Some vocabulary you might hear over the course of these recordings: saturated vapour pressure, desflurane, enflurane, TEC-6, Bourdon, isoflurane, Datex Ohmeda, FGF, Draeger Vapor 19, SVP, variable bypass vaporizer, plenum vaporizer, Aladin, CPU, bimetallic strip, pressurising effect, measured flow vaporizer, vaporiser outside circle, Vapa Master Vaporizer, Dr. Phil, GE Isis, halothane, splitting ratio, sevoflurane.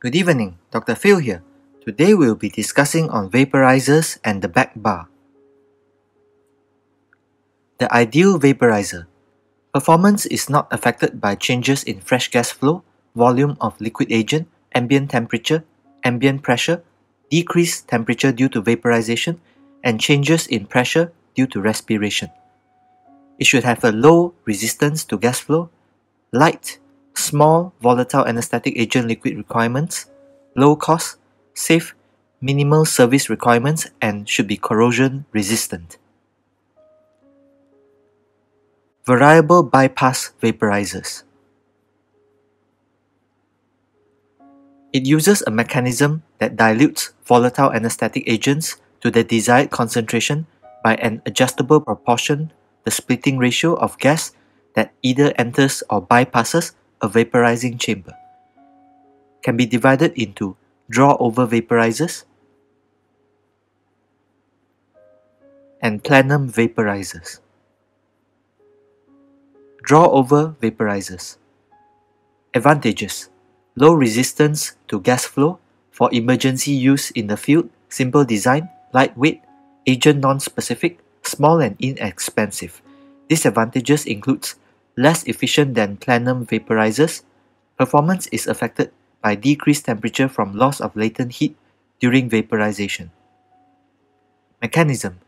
Good evening, Dr. Phil here. Today we'll be discussing on vaporizers and the back bar. The ideal vaporizer. Performance is not affected by changes in fresh gas flow, volume of liquid agent, ambient temperature, ambient pressure, decreased temperature due to vaporization, and changes in pressure due to respiration. It should have a low resistance to gas flow, light, small volatile anesthetic agent liquid requirements, low cost, safe, minimal service requirements, and should be corrosion resistant. Variable bypass vaporizers. It uses a mechanism that dilutes volatile anesthetic agents to the desired concentration by an adjustable proportion, the splitting ratio of gas that either enters or bypasses a vaporizing chamber. Can be divided into draw-over vaporizers and plenum vaporizers. Draw-over vaporizers. Advantages: low resistance to gas flow, for emergency use in the field, simple design, lightweight, agent non-specific, small and inexpensive. Disadvantages includes less efficient than plenum vaporizers. Performance is affected by decreased temperature from loss of latent heat during vaporization. Mechanism.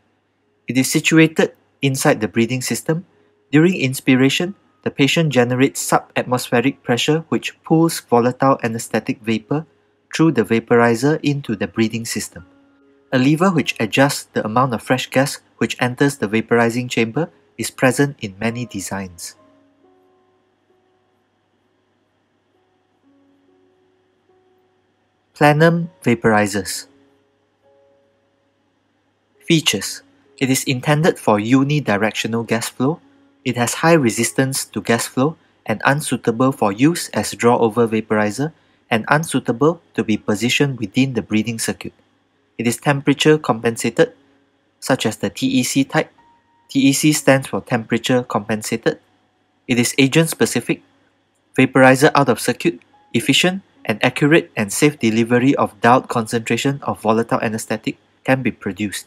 It is situated inside the breathing system. During inspiration, the patient generates sub-atmospheric pressure which pulls volatile anesthetic vapor through the vaporizer into the breathing system. A lever which adjusts the amount of fresh gas which enters the vaporizing chamber is present in many designs. Plenum vaporizers. Features. It is intended for unidirectional gas flow. It has high resistance to gas flow and unsuitable for use as draw-over vaporizer and unsuitable to be positioned within the breathing circuit. It is temperature compensated, such as the TEC type. TEC stands for temperature compensated. It is agent-specific, vaporizer out of circuit, efficient, an accurate and safe delivery of dialed concentration of volatile anesthetic can be produced.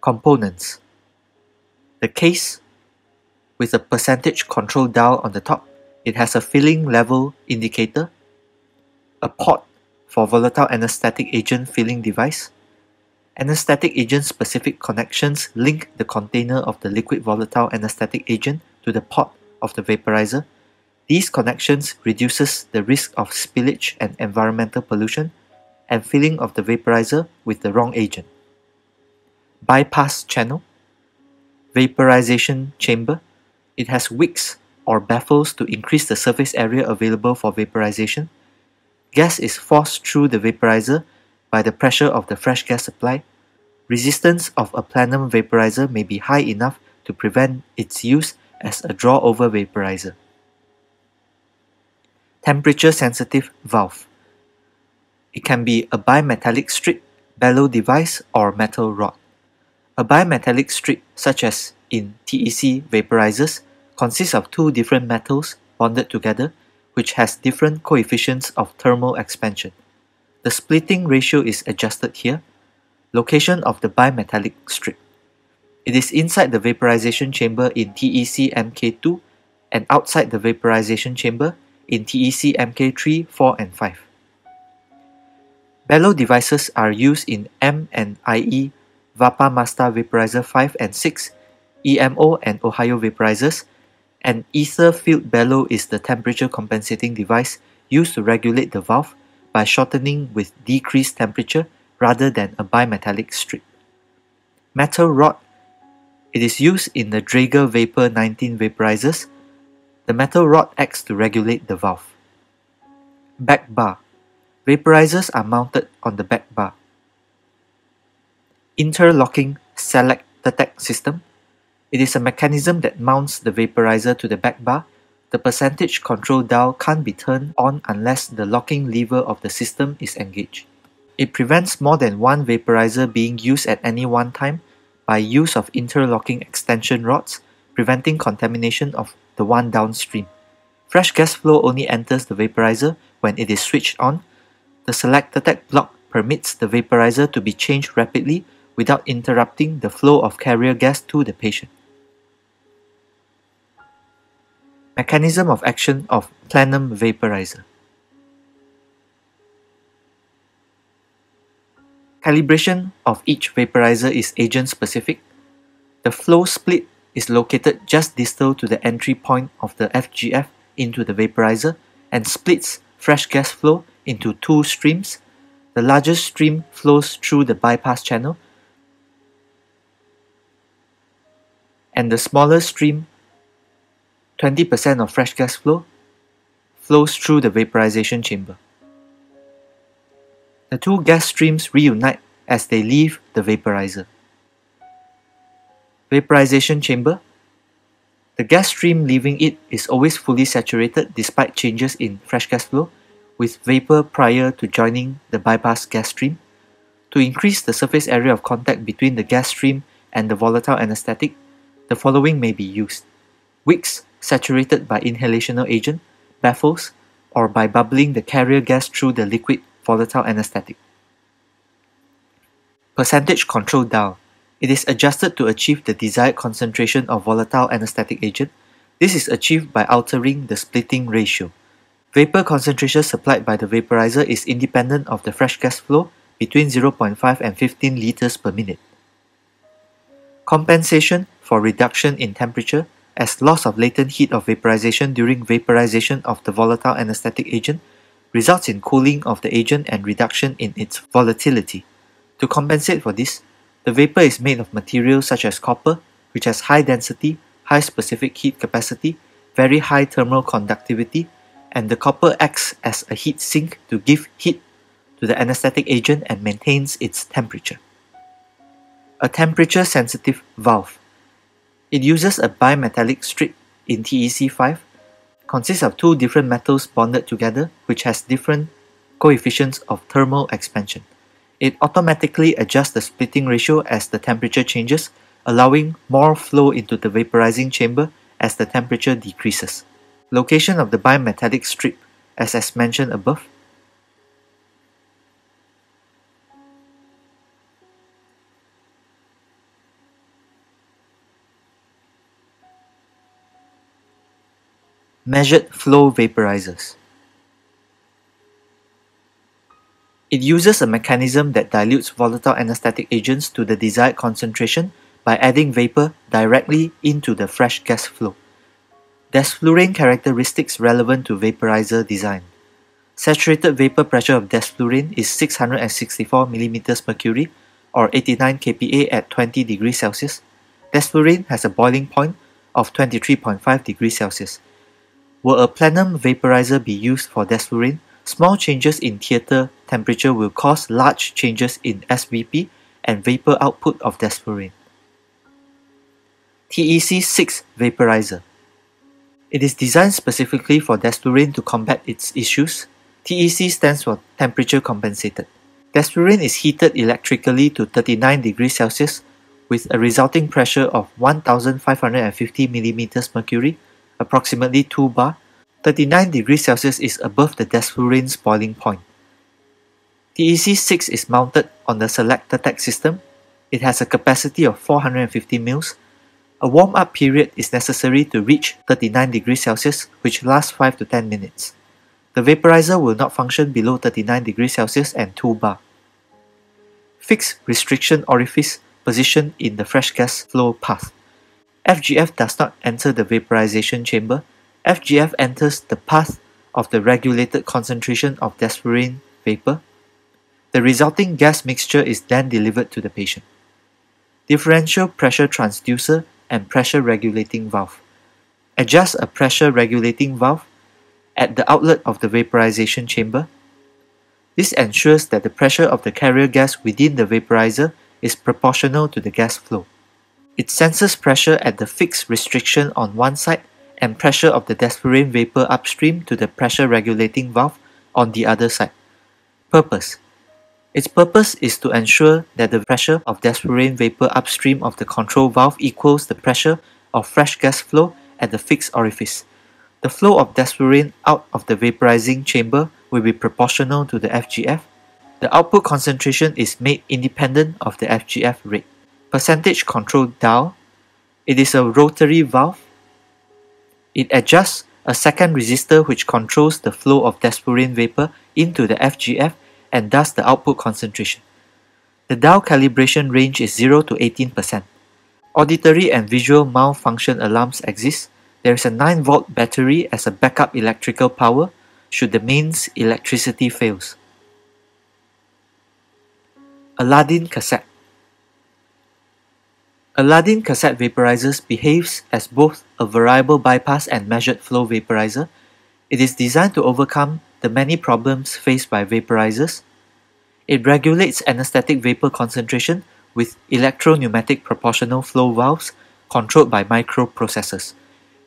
Components. The case with a percentage control dial on the top. It has a filling level indicator, a port for volatile anesthetic agent filling device. Anesthetic agent specific connections link the container of the liquid volatile anesthetic agent to the port of the vaporizer. These connections reduces the risk of spillage and environmental pollution and filling of the vaporizer with the wrong agent. Bypass channel. Vaporization chamber. It has wicks or baffles to increase the surface area available for vaporization. Gas is forced through the vaporizer by the pressure of the fresh gas supply. Resistance of a plenum vaporizer may be high enough to prevent its use as a draw-over vaporizer. Temperature-sensitive valve. It can be a bimetallic strip, bellow device, or metal rod. A bimetallic strip, such as in TEC vaporizers, consists of two different metals bonded together, which has different coefficients of thermal expansion. The splitting ratio is adjusted here. Location of the bimetallic strip. It is inside the vaporization chamber in TEC MK2 and outside the vaporization chamber in TEC MK3, 4, and 5. Bellow devices are used in M and IE Vapa Master Vaporizer 5 and 6, EMO and Ohio vaporizers, and ether filled bellow is the temperature compensating device used to regulate the valve by shortening with decreased temperature rather than a bimetallic strip. Metal rod. It is used in the Draeger Vapor 19 vaporizers. The metal rod acts to regulate the valve. Back bar. Vaporizers are mounted on the back bar. Interlocking Selectatec system. It is a mechanism that mounts the vaporizer to the back bar. The percentage control dial can't be turned on unless the locking lever of the system is engaged. It prevents more than one vaporizer being used at any one time by use of interlocking extension rods, preventing contamination of the one downstream. Fresh gas flow only enters the vaporizer when it is switched on. The Selectatec block permits the vaporizer to be changed rapidly without interrupting the flow of carrier gas to the patient. Mechanism of action of plenum vaporizer. Calibration of each vaporizer is agent-specific. The flow split is located just distal to the entry point of the FGF into the vaporizer and splits fresh gas flow into two streams. The largest stream flows through the bypass channel and the smaller stream, 20% of fresh gas flow, flows through the vaporization chamber. The two gas streams reunite as they leave the vaporizer. Vaporization chamber. The gas stream leaving it is always fully saturated despite changes in fresh gas flow, with vapor prior to joining the bypass gas stream. To increase the surface area of contact between the gas stream and the volatile anesthetic, the following may be used: wicks saturated by inhalational agent, baffles, or by bubbling the carrier gas through the liquid volatile anesthetic. Percentage control dial. It is adjusted to achieve the desired concentration of volatile anesthetic agent. This is achieved by altering the splitting ratio. Vapor concentration supplied by the vaporizer is independent of the fresh gas flow, between 0.5 and 15 liters per minute. Compensation for reduction in temperature, as loss of latent heat of vaporization during vaporization of the volatile anesthetic agent results in cooling of the agent and reduction in its volatility. To compensate for this, the vapor is made of materials such as copper, which has high density, high specific heat capacity, very high thermal conductivity, and the copper acts as a heat sink to give heat to the anesthetic agent and maintains its temperature. A temperature-sensitive valve. It uses a bimetallic strip in TEC-5, consists of two different metals bonded together which has different coefficients of thermal expansion. It automatically adjusts the splitting ratio as the temperature changes, allowing more flow into the vaporizing chamber as the temperature decreases. Location of the bimetallic strip, as mentioned above. Measured flow vaporizers. It uses a mechanism that dilutes volatile anesthetic agents to the desired concentration by adding vapor directly into the fresh gas flow. There's desflurane characteristics relevant to vaporizer design. Saturated vapor pressure of desflurane is 664 mm mercury or 89 kPa at 20 degrees Celsius. Desflurane has a boiling point of 23.5 degrees Celsius. Will a plenum vaporizer be used for desflurane, small changes in theater temperature will cause large changes in SVP and vapor output of desflurane. TEC-6 vaporizer. It is designed specifically for desflurane to combat its issues. TEC stands for temperature compensated. Desflurane is heated electrically to 39 degrees Celsius with a resulting pressure of 1550 mm mercury, approximately 2 bar. 39 degrees Celsius is above the desflurane's boiling point. TEC-6 is mounted on the Selectatec system. It has a capacity of 450 mL. A warm-up period is necessary to reach 39 degrees Celsius, which lasts 5 to 10 minutes. The vaporizer will not function below 39 degrees Celsius and 2 bar. Fixed restriction orifice positioned in the fresh gas flow path. FGF does not enter the vaporization chamber. FGF enters the path of the regulated concentration of desflurane vapor. The resulting gas mixture is then delivered to the patient. Differential pressure transducer and pressure regulating valve. Adjust a pressure regulating valve at the outlet of the vaporization chamber. This ensures that the pressure of the carrier gas within the vaporizer is proportional to the gas flow. It senses pressure at the fixed restriction on one side and pressure of the desflurane vapor upstream to the pressure regulating valve on the other side. Purpose. Its purpose is to ensure that the pressure of desflurane vapor upstream of the control valve equals the pressure of fresh gas flow at the fixed orifice. The flow of desperine out of the vaporizing chamber will be proportional to the FGF. The output concentration is made independent of the FGF rate. Percentage control dial. It is a rotary valve. It adjusts a second resistor which controls the flow of desperine vapor into the FGF and thus the output concentration. The dial calibration range is 0 to 18%. Auditory and visual malfunction alarms exist. There is a 9-volt battery as a backup electrical power should the mains electricity fails. Aladin cassette. Aladin cassette vaporizers behaves as both a variable bypass and measured flow vaporizer. It is designed to overcome the many problems faced by vaporizers. It regulates anesthetic vapor concentration with electro-pneumatic proportional flow valves controlled by microprocessors.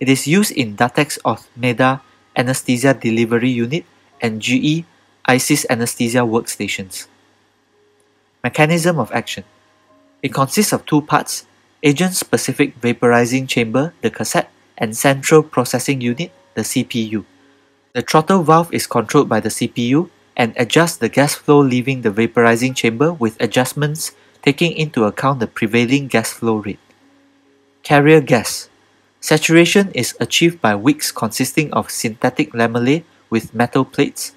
It is used in Datex Ohmeda Anesthesia Delivery Unit and GE Isis Anesthesia Workstations. Mechanism of action. It consists of two parts: agent-specific vaporizing chamber, the cassette, and central processing unit, the CPU. The throttle valve is controlled by the CPU and adjusts the gas flow leaving the vaporizing chamber with adjustments taking into account the prevailing gas flow rate. Carrier gas. Saturation is achieved by wicks consisting of synthetic lamellae with metal plates.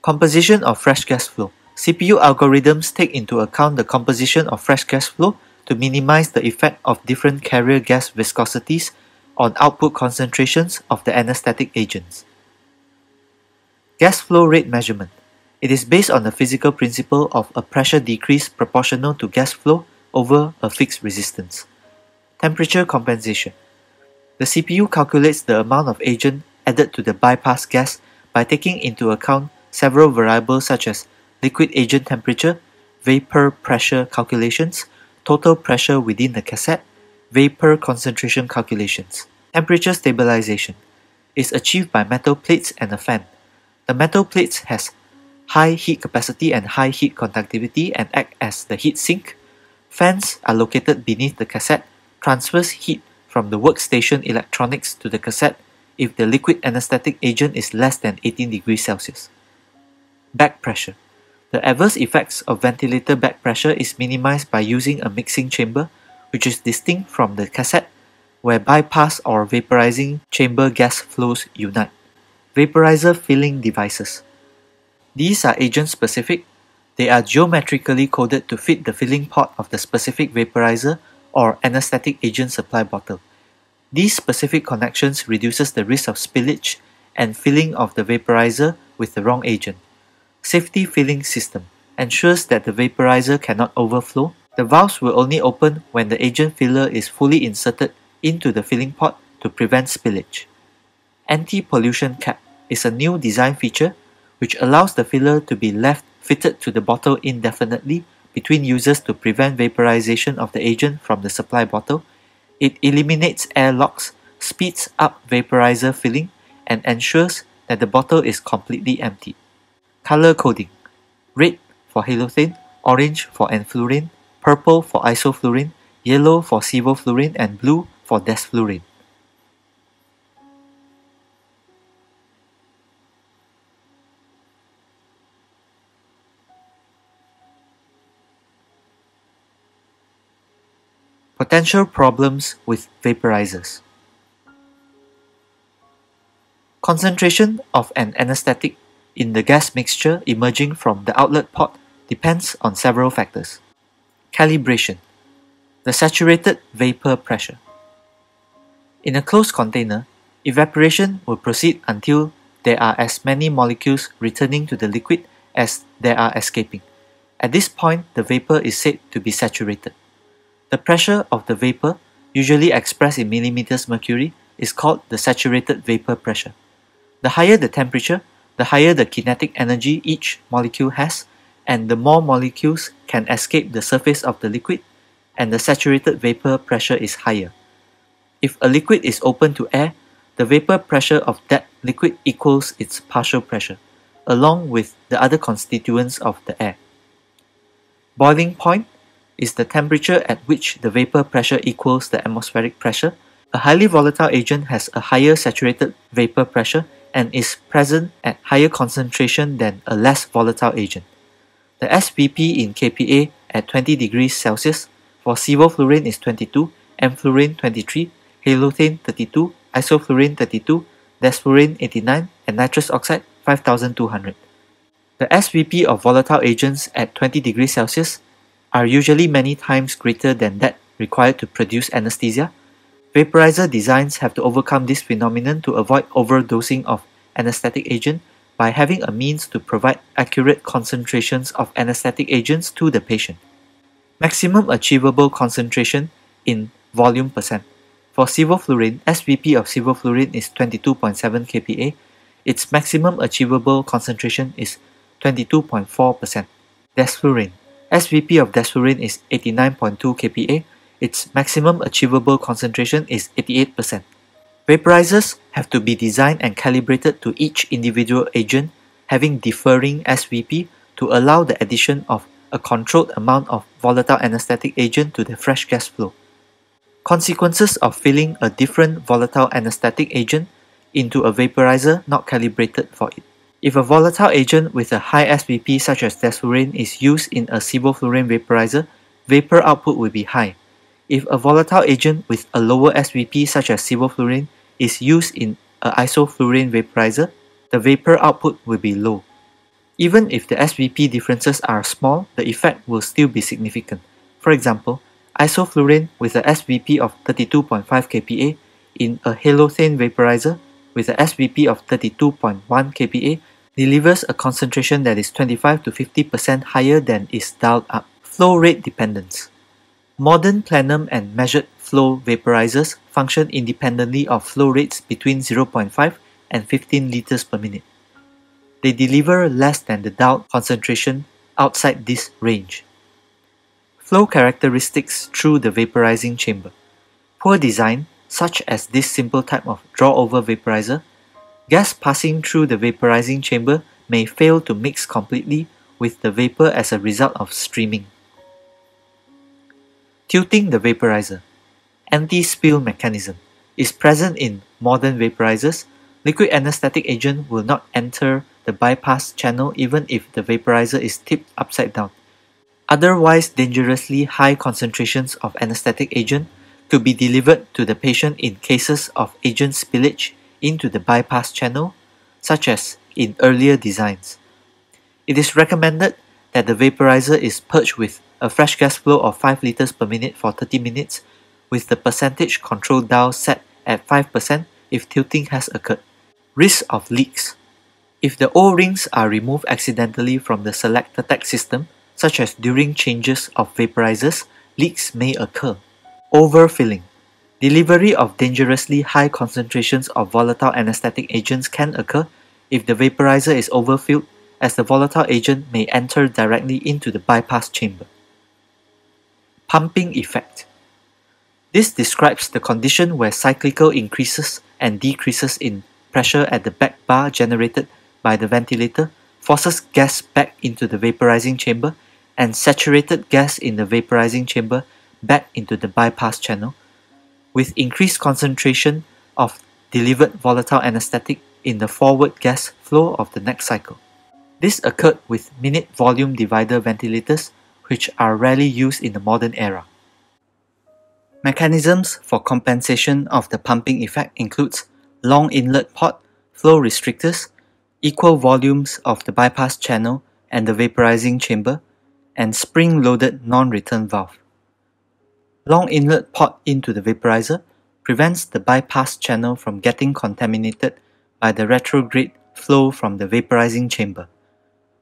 Composition of fresh gas flow. CPU algorithms take into account the composition of fresh gas flow to minimize the effect of different carrier gas viscosities on output concentrations of the anesthetic agents. Gas flow rate measurement. It is based on the physical principle of a pressure decrease proportional to gas flow over a fixed resistance. Temperature compensation. The CPU calculates the amount of agent added to the bypass gas by taking into account several variables such as liquid agent temperature, vapor pressure calculations, total pressure within the cassette, vapor concentration calculations. Temperature stabilization is achieved by metal plates and a fan. The metal plates has high heat capacity and high heat conductivity and act as the heat sink. Fans are located beneath the cassette, transfers heat from the workstation electronics to the cassette if the liquid anesthetic agent is less than 18 degrees Celsius. Back pressure. The adverse effects of ventilator back pressure is minimized by using a mixing chamber, which is distinct from the cassette, where bypass or vaporizing chamber gas flows unite. Vaporizer filling devices. These are agent-specific. They are geometrically coded to fit the filling pot of the specific vaporizer or anesthetic agent supply bottle. These specific connections reduces the risk of spillage and filling of the vaporizer with the wrong agent. Safety filling system ensures that the vaporizer cannot overflow. The valves will only open when the agent filler is fully inserted into the filling pot to prevent spillage. Anti-pollution cap is a new design feature which allows the filler to be left fitted to the bottle indefinitely between users to prevent vaporization of the agent from the supply bottle. It eliminates air locks, speeds up vaporizer filling, and ensures that the bottle is completely empty. Color coding. Red for halothane, orange for enfluorine, purple for isoflurane, yellow for sevoflurane, and blue for desflurane. Potential problems with vaporizers. Concentration of an anesthetic in the gas mixture emerging from the outlet port depends on several factors. Calibration. The saturated vapor pressure. In a closed container, evaporation will proceed until there are as many molecules returning to the liquid as there are escaping. At this point, the vapor is said to be saturated. The pressure of the vapor, usually expressed in millimeters mercury, is called the saturated vapor pressure. The higher the temperature, the higher the kinetic energy each molecule has, and the more molecules can escape the surface of the liquid, and the saturated vapor pressure is higher. If a liquid is open to air, the vapor pressure of that liquid equals its partial pressure, along with the other constituents of the air. Boiling point is the temperature at which the vapor pressure equals the atmospheric pressure, A highly volatile agent has a higher saturated vapor pressure and is present at higher concentration than a less volatile agent. The SVP in kPa at 20 degrees Celsius for sevoflurane is 22, amflurane 23, halotane 32, isoflurane 32, desflurane 89, and nitrous oxide 5200. The SVP of volatile agents at 20 degrees Celsius are usually many times greater than that required to produce anesthesia. Vaporizer designs have to overcome this phenomenon to avoid overdosing of anesthetic agent by having a means to provide accurate concentrations of anesthetic agents to the patient. Maximum achievable concentration in volume percent. For sevoflurane, SVP of sevoflurane is 22.7 kPa. Its maximum achievable concentration is 22.4%. Desflurane. SVP of desflurane is 89.2 kPa. Its maximum achievable concentration is 88%. Vaporizers have to be designed and calibrated to each individual agent, having differing SVP to allow the addition of a controlled amount of volatile anesthetic agent to the fresh gas flow. Consequences of filling a different volatile anesthetic agent into a vaporizer not calibrated for it. If a volatile agent with a high SVP such as desflurane is used in a sevoflurane vaporizer, vapor output will be high. If a volatile agent with a lower SVP such as sevoflurane is used in an isoflurane vaporizer, the vapor output will be low. Even if the SVP differences are small, the effect will still be significant. For example, isoflurane with an SVP of 32.5 kPa in a halotane vaporizer with an SVP of 32.1 kPa delivers a concentration that is 25 to 50% higher than is dialed up. Flow rate dependence. Modern plenum and measured flow vaporizers function independently of flow rates between 0.5 and 15 liters per minute. They deliver less than the dialed concentration outside this range. Flow characteristics through the vaporizing chamber. Poor design, such as this simple type of draw-over vaporizer, gas passing through the vaporizing chamber may fail to mix completely with the vapor as a result of streaming. Tilting the vaporizer. Anti-spill mechanism is present in modern vaporizers. Liquid anesthetic agent will not enter the bypass channel even if the vaporizer is tipped upside down. Otherwise, dangerously high concentrations of anesthetic agent could be delivered to the patient in cases of agent spillage into the bypass channel, such as in earlier designs. It is recommended that the vaporizer is purged with a fresh gas flow of 5 liters per minute for 30 minutes with the percentage control dial set at 5% if tilting has occurred. Risk of leaks. If the O-rings are removed accidentally from the Selectatec system, such as during changes of vaporizers, leaks may occur. Overfilling. Delivery of dangerously high concentrations of volatile anesthetic agents can occur if the vaporizer is overfilled, as the volatile agent may enter directly into the bypass chamber. Pumping effect. This describes the condition where cyclical increases and decreases in pressure at the back bar generated by the ventilator forces gas back into the vaporizing chamber and saturated gas in the vaporizing chamber back into the bypass channel, with increased concentration of delivered volatile anesthetic in the forward gas flow of the next cycle. This occurred with minute volume divider ventilators, which are rarely used in the modern era. Mechanisms for compensation of the pumping effect includes long inlet port, flow restrictors, equal volumes of the bypass channel and the vaporizing chamber, and spring-loaded non-return valve. Long inlet port into the vaporizer prevents the bypass channel from getting contaminated by the retrograde flow from the vaporizing chamber.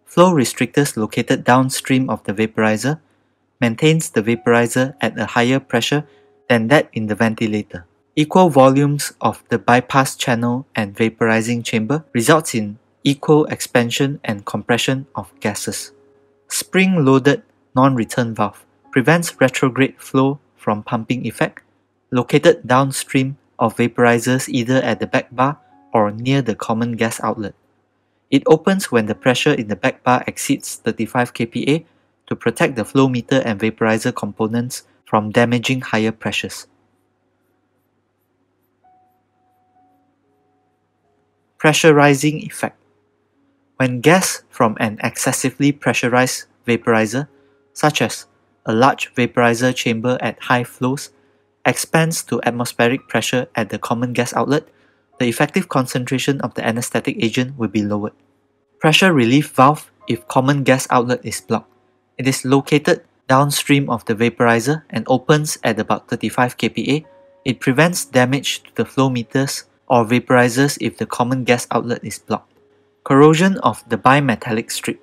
Flow restrictors located downstream of the vaporizer maintains the vaporizer at a higher pressure than that in the ventilator. Equal volumes of the bypass channel and vaporizing chamber results in equal expansion and compression of gases. Spring-loaded non-return valve prevents retrograde flow from pumping effect located downstream of vaporizers either at the back bar or near the common gas outlet. It opens when the pressure in the back bar exceeds 35 kPa to protect the flow meter and vaporizer components from damaging higher pressures. pressurizing effect. When gas from an excessively pressurized vaporizer, such as a large vaporizer chamber at high flows, expands to atmospheric pressure at the common gas outlet, the effective concentration of the anesthetic agent will be lowered. Pressure relief valve if common gas outlet is blocked. It is located downstream of the vaporizer and opens at about 35 kPa. It prevents damage to the flow meters or vaporizers if the common gas outlet is blocked. Corrosion of the bimetallic strip.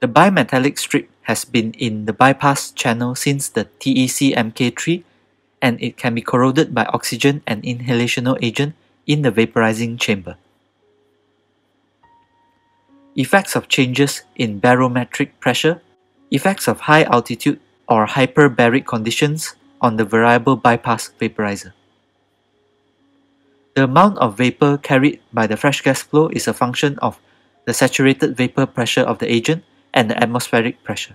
The bimetallic strip has been in the bypass channel since the TEC-MK3, and it can be corroded by oxygen and inhalational agent in the vaporizing chamber. Effects of changes in barometric pressure. Effects of high altitude or hyperbaric conditions on the variable bypass vaporizer. The amount of vapor carried by the fresh gas flow is a function of the saturated vapor pressure of the agent and the atmospheric pressure.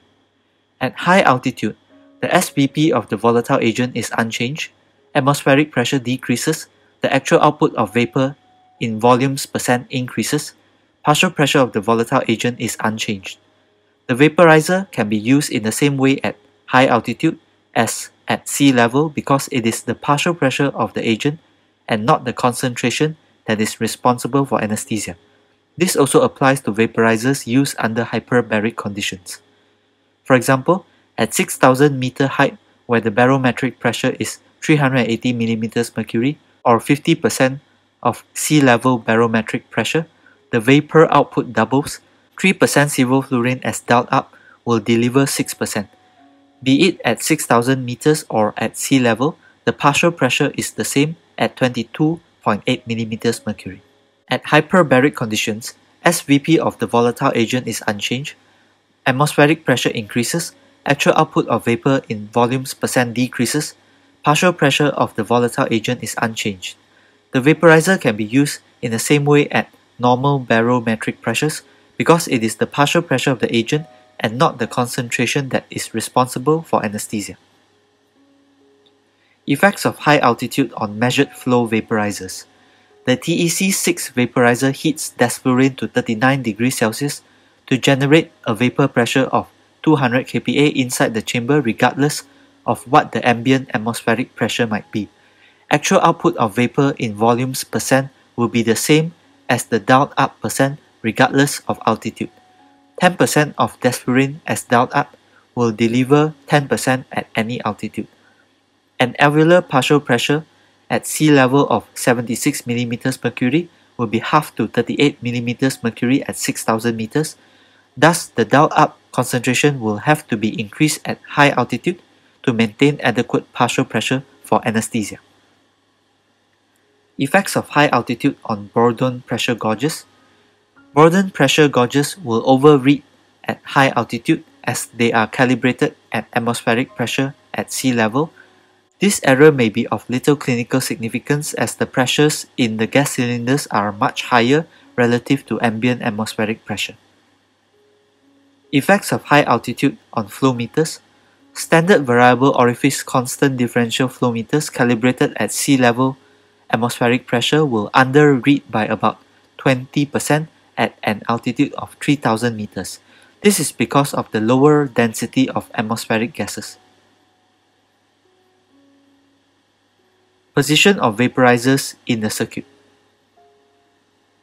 At high altitude, the SVP of the volatile agent is unchanged, atmospheric pressure decreases, the actual output of vapor in volumes percent increases, partial pressure of the volatile agent is unchanged. The vaporizer can be used in the same way at high altitude as at sea level because it is the partial pressure of the agent and not the concentration that is responsible for anesthesia. This also applies to vaporizers used under hyperbaric conditions. For example, at 6,000 meter height where the barometric pressure is 380 mm mercury or 50% of sea level barometric pressure, the vapor output doubles. 3% sevoflurane as dialed up will deliver 6%. Be it at 6,000 meters or at sea level, the partial pressure is the same at 22.8 mm mercury. At hyperbaric conditions, SVP of the volatile agent is unchanged, atmospheric pressure increases, actual output of vapor in volumes percent decreases, partial pressure of the volatile agent is unchanged. The vaporizer can be used in the same way at normal barometric pressures because it is the partial pressure of the agent and not the concentration that is responsible for anesthesia. Effects of high altitude on measured flow vaporizers. The TEC-6 vaporizer heats desflurane to 39 degrees Celsius to generate a vapor pressure of 200 kPa inside the chamber regardless of what the ambient atmospheric pressure might be. Actual output of vapor in volumes percent will be the same as the dialed up percent regardless of altitude. 10% of desflurane as dialed up will deliver 10% at any altitude. An alveolar partial pressure at sea level of 76 mm mercury will be half to 38 mm mercury at 6,000 meters. Thus, the dialed up concentration will have to be increased at high altitude to maintain adequate partial pressure for anesthesia. Effects of high altitude on Bourdon pressure gauges. Bourdon pressure gauges will overread at high altitude as they are calibrated at atmospheric pressure at sea level. This error may be of little clinical significance as the pressures in the gas cylinders are much higher relative to ambient atmospheric pressure. Effects of high altitude on flow meters. Standard variable orifice constant differential flow meters calibrated at sea level atmospheric pressure will underread by about 20% at an altitude of 3,000 meters. This is because of the lower density of atmospheric gases. Position of vaporizers in the circuit.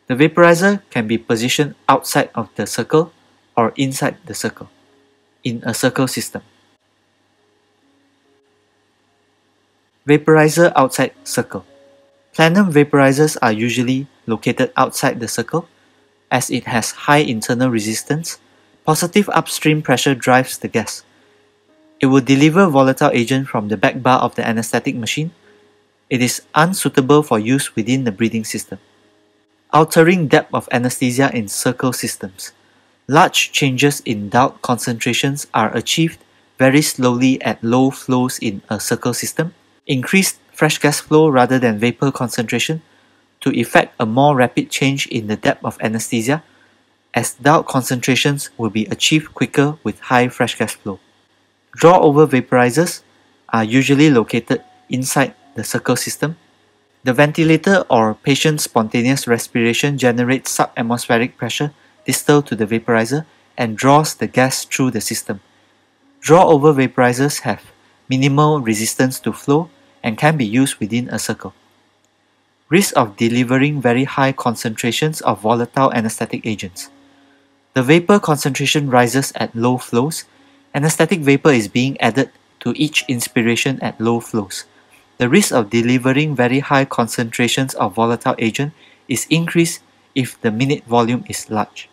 The vaporizer can be positioned outside of the circle or inside the circle in a circle system. Vaporizer outside circle. Plenum vaporizers are usually located outside the circle as it has high internal resistance. Positive upstream pressure drives the gas. It will deliver volatile agent from the back bar of the anesthetic machine. It is unsuitable for use within the breathing system. Altering depth of anesthesia in circle systems. Large changes in dialed concentrations are achieved very slowly at low flows in a circle system. Increased fresh gas flow rather than vapor concentration to effect a more rapid change in the depth of anesthesia, as dialed concentrations will be achieved quicker with high fresh gas flow. Draw over vaporizers are usually located inside the circle system. The ventilator or patient's spontaneous respiration generates sub-atmospheric pressure distal to the vaporizer and draws the gas through the system. Draw-over vaporizers have minimal resistance to flow and can be used within a circle. Risk of delivering very high concentrations of volatile anesthetic agents. The vapor concentration rises at low flows. Anesthetic vapor is being added to each inspiration at low flows. The risk of delivering very high concentrations of volatile agent is increased if the minute volume is large.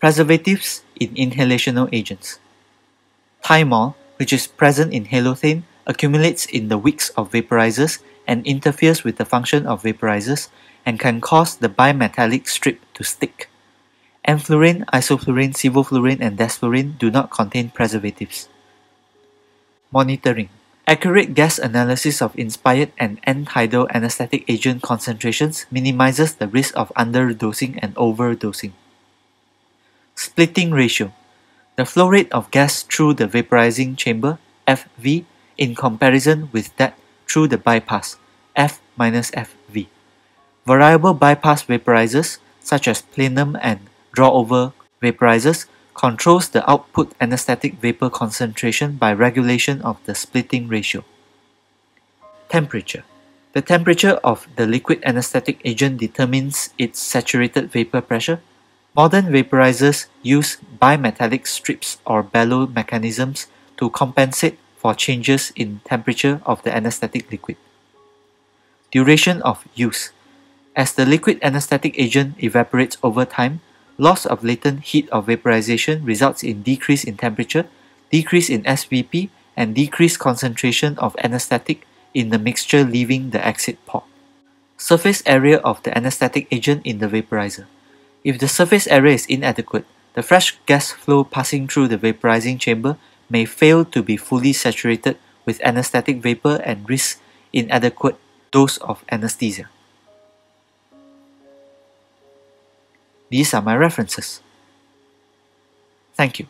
Preservatives in inhalational agents. Thymol, which is present in halothane, accumulates in the wicks of vaporizers and interferes with the function of vaporizers and can cause the bimetallic strip to stick. Enflurane, isoflurane, sevoflurane and desflurane do not contain preservatives. Monitoring. Accurate gas analysis of inspired and end-tidal anesthetic agent concentrations minimizes the risk of underdosing and overdosing. Splitting ratio. The flow rate of gas through the vaporizing chamber, FV, in comparison with that through the bypass, F minus FV. Variable bypass vaporizers, such as plenum and draw-over vaporizers, controls the output anesthetic vapor concentration by regulation of the splitting ratio. Temperature. The temperature of the liquid anesthetic agent determines its saturated vapor pressure. Modern vaporizers use bimetallic strips or bellow mechanisms to compensate for changes in temperature of the anesthetic liquid. Duration of use. As the liquid anesthetic agent evaporates over time, loss of latent heat of vaporization results in decrease in temperature, decrease in SVP, and decreased concentration of anesthetic in the mixture leaving the exit port. Surface area of the anesthetic agent in the vaporizer. If the surface area is inadequate, the fresh gas flow passing through the vaporizing chamber may fail to be fully saturated with anesthetic vapor and risk inadequate dose of anesthesia. These are my references. Thank you.